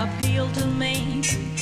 Appeal to me.